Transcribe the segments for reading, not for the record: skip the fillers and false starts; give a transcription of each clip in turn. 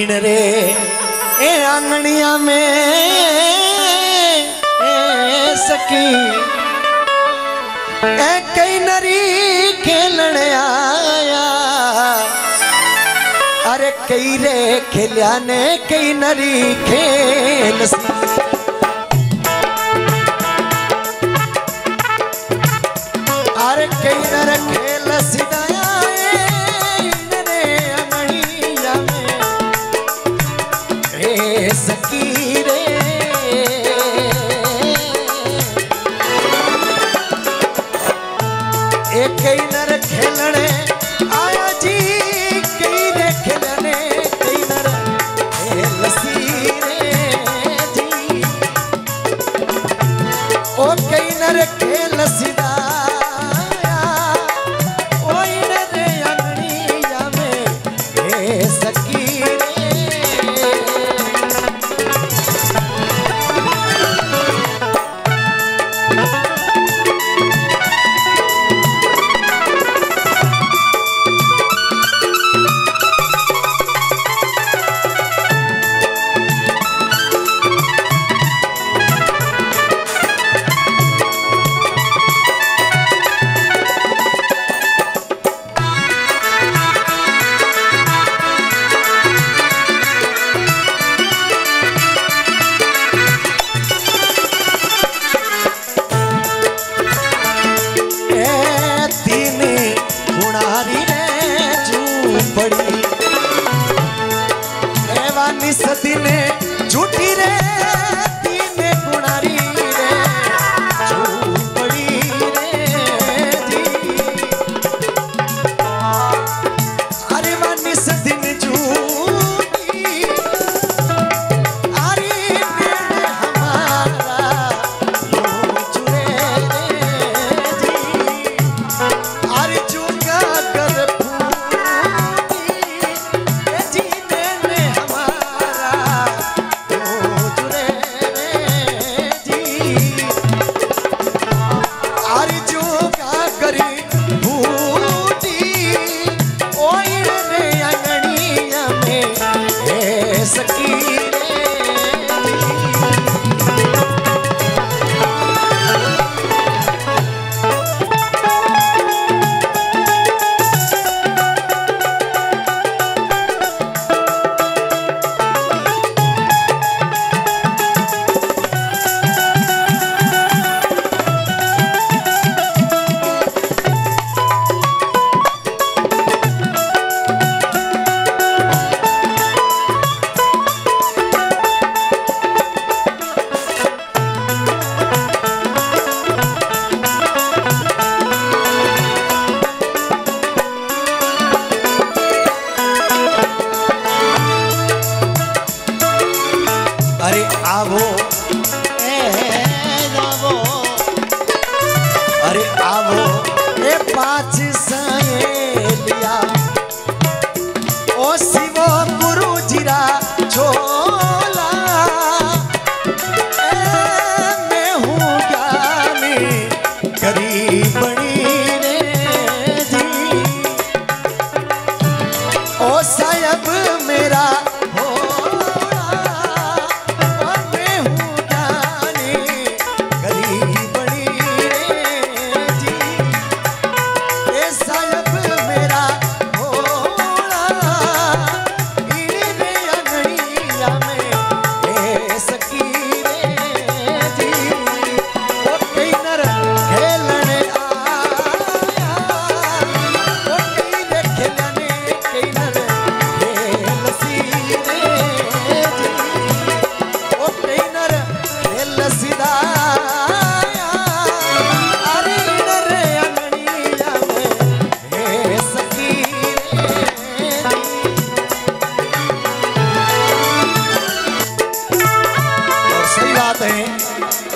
इनरे ए आंगनिया में ए सकी ए कई नरी खेलन आया। अरे कई रे खेलिया ने कई नरी खेल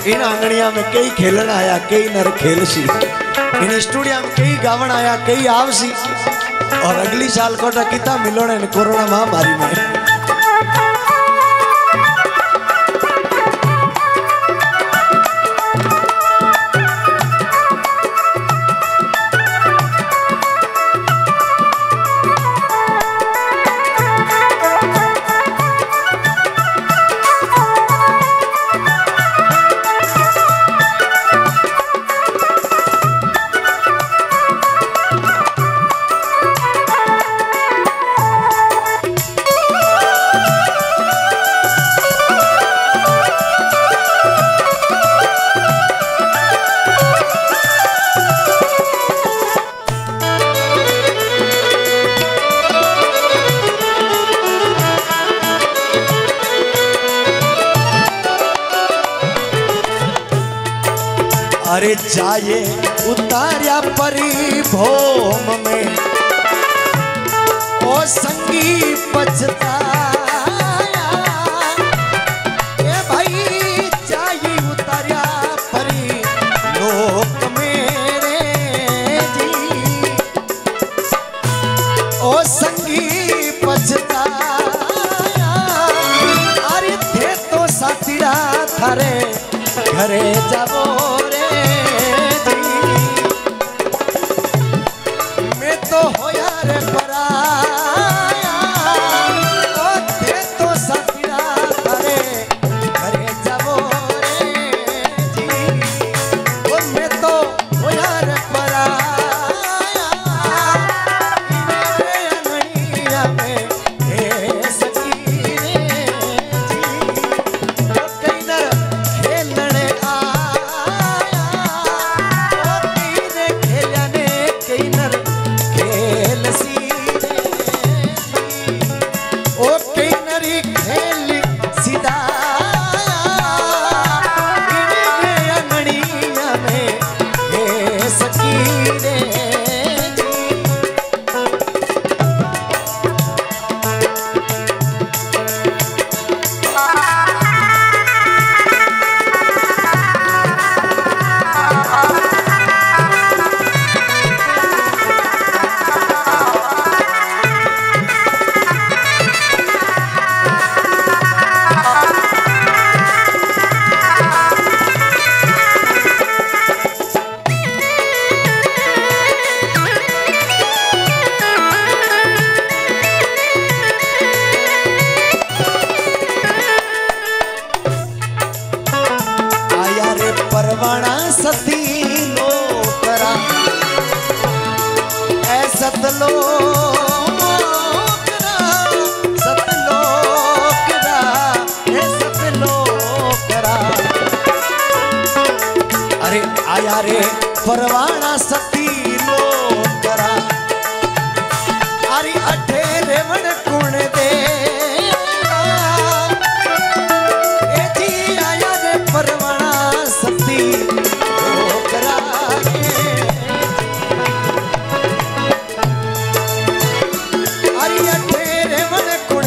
इन आंगणिया में कई खेलन आया कई नर खेल सी इन स्टूडिया में कई गावन आया कई आवसी और अगली साल को किता मिलोने कोरोना महामारी में अरे जाए उतारा परिभोम में ओ संगी पछताया ए भाई जाए उतारा परी लोक मेरे जी ओ संगी पछताया अरे थे तो साथीरा थारे घरे जाबो अरे परवाना सती लोकरा अरे अठे रेवण कुण दे ए जी आया रे परवाना सती लोकरा अरे अठे रेवण कुण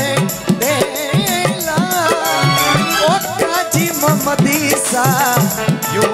दे ला ओ काजी मोहम्मदी सा यो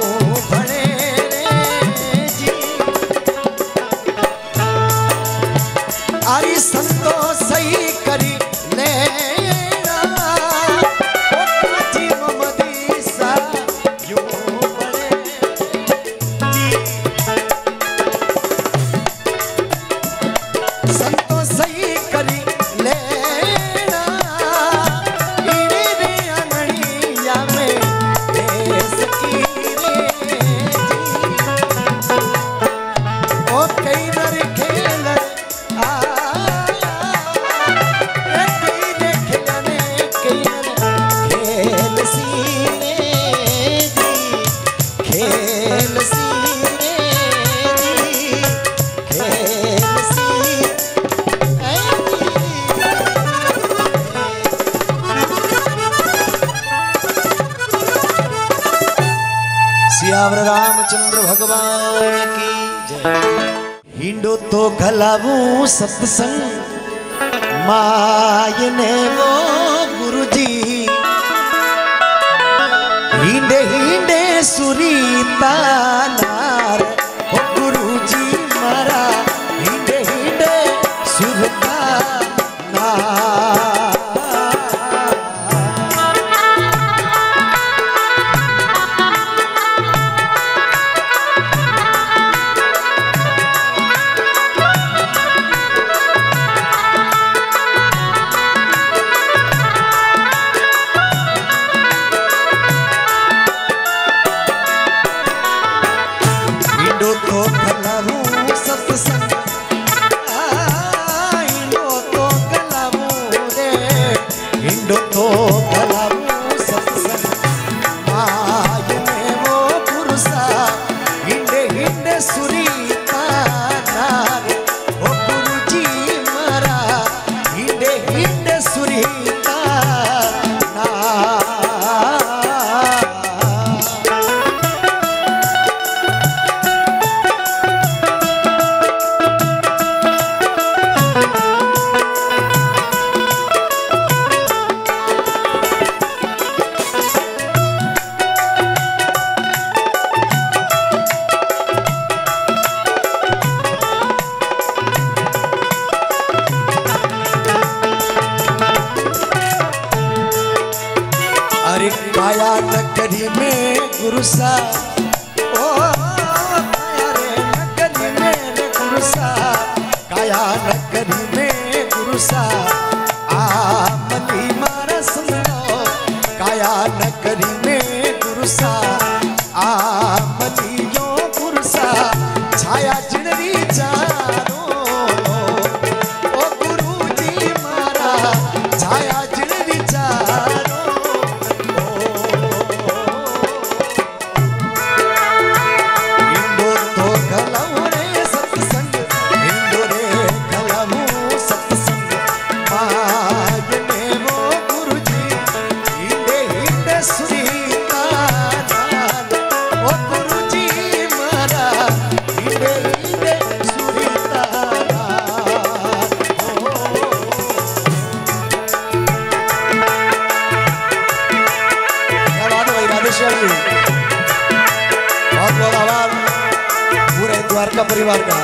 सियावर रामचंद्र भगवान की जय। हिंडो तो घलावू सत्संग मायने वो गुरुजी हिंडे हिंडे सुरीता नार ओ गुरुजी मारा हिंडे हिंडे सुरता नार नगरी में गुरुसा ओ काया रे नगरी में गुरुसा काया नगरी में गुरुसा आ मती मारा सुन लो काया नगरी में गुरुसा आ मती जो गुरुसा छाया जिनरी चारो ओ गुरु जी मारा छाया जिनरी चारो का परिवार का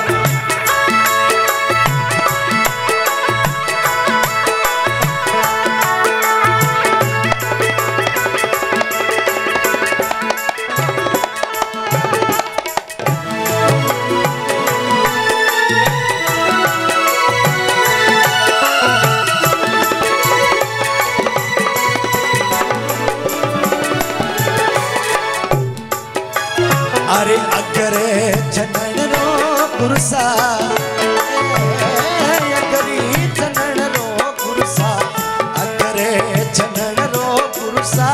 अरे अगरे जन गुरुसा अगरी चनन रो गुरुसा अगरे चनन रो गुरुसा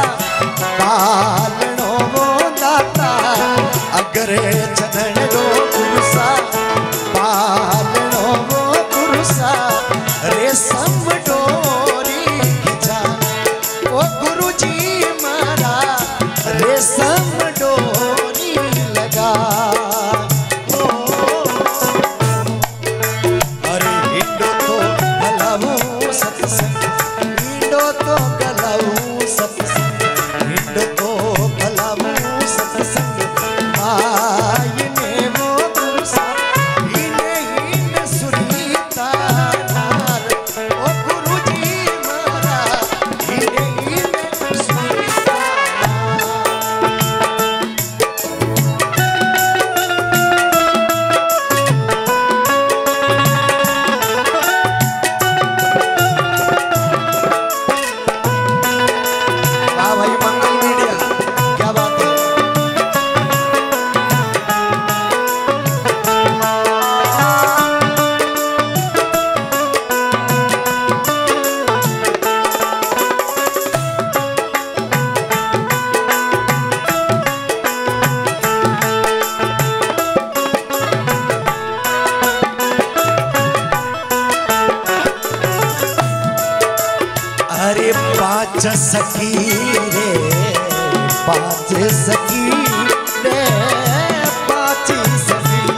पालनो वो दाता अगरे चनन रो गुरुसा पालनो वो गुरुसा रे समडोरी खिचा ओ गुरुजी मारा रे समडोरी लगा पाँच सखी रे पाँच सखी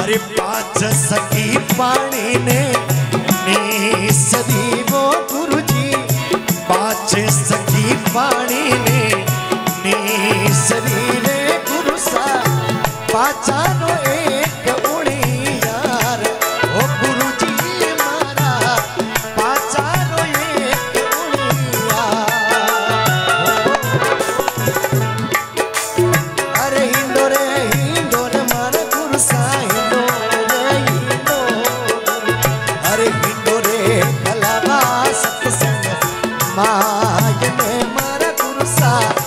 अरे पाँच सखी पानी ने निसदी वो गुरुजी पाँच सखी पानी ने निसदी रे गुरुसा पाचानो एक माया ने मारा गुरुसा।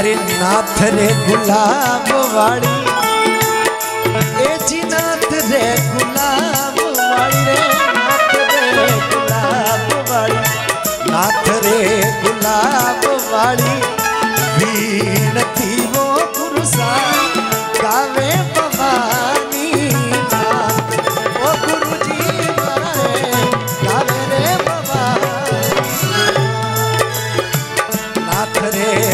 मारे नाथ रे गुलाब वाली, ए जी नाथ रे गुलाब वाली रे, नाथ रे गुलाब वाली, नाथ रे गुलाब वाली विनती वो गुरुसा गावे भवानी नाथ, ओ गुरु जी मारे गावे रे भवानी नाथ रे